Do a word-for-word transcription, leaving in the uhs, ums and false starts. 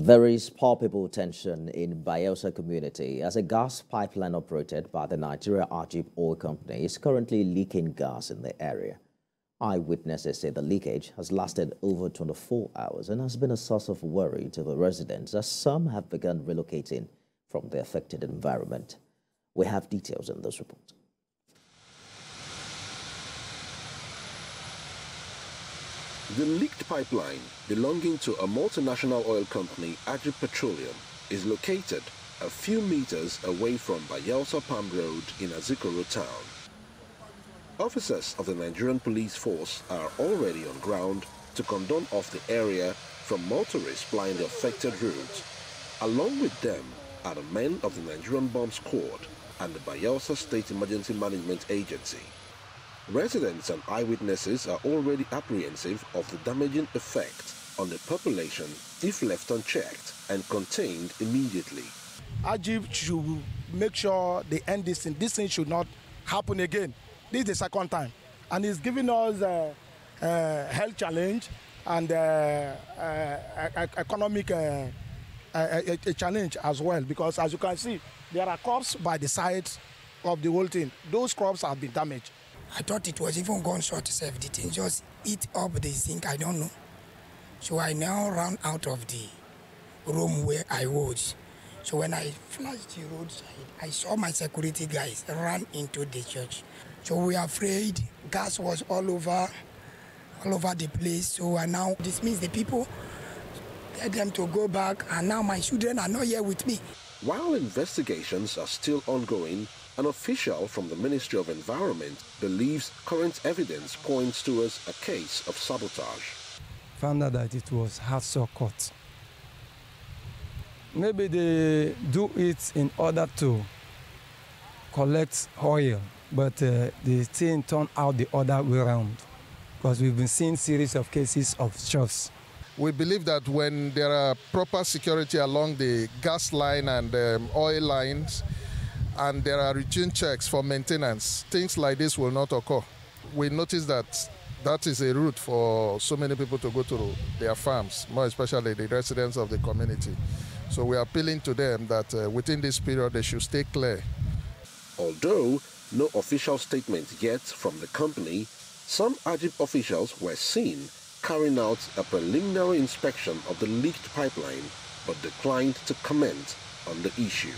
There is palpable tension in Bayelsa community as a gas pipeline operated by the Nigeria Agip oil company is currently leaking gas in the area. Eyewitnesses say the leakage has lasted over twenty-four hours and has been a source of worry to the residents as some have begun relocating from the affected environment. We have details in this report. The leaked pipeline, belonging to a multinational oil company, Agip Petroleum, is located a few meters away from Bayelsa Palm Road in Azikoro town. Officers of the Nigerian police force are already on ground to cordon off the area from motorists plying the affected routes. Along with them are the men of the Nigerian Bomb Squad and the Bayelsa State Emergency Management Agency. Residents and eyewitnesses are already apprehensive of the damaging effect on the population if left unchecked and contained immediately. Agip should make sure they end this thing. This thing should not happen again. This is the second time. And it's giving us a, a health challenge and a, a, a economic a, a, a challenge as well, because as you can see, there are crops by the side of the whole thing. Those crops have been damaged. I thought it was even gunshot itself. The thing just eat up the zinc, I don't know. So I now ran out of the room where I was. So when I flashed the roadside, I saw my security guys run into the church. So we are afraid gas was all over, all over the place. So I now dismiss the people, tell them to go back, and now my children are not here with me. While investigations are still ongoing, an official from the Ministry of Environment believes current evidence points towards a case of sabotage. Found out that it was hacksaw cut. Maybe they do it in order to collect oil, but uh, the thing turned out the other way around, because we've been seeing series of cases of thefts. We believe that when there are proper security along the gas line and um, oil lines, and there are routine checks for maintenance, things like this will not occur. We notice that that is a route for so many people to go to their farms, more especially the residents of the community. So we are appealing to them that uh, within this period they should stay clear. Although no official statement yet from the company, some Agip officials were seen carrying out a preliminary inspection of the leaked pipeline, but declined to comment on the issue.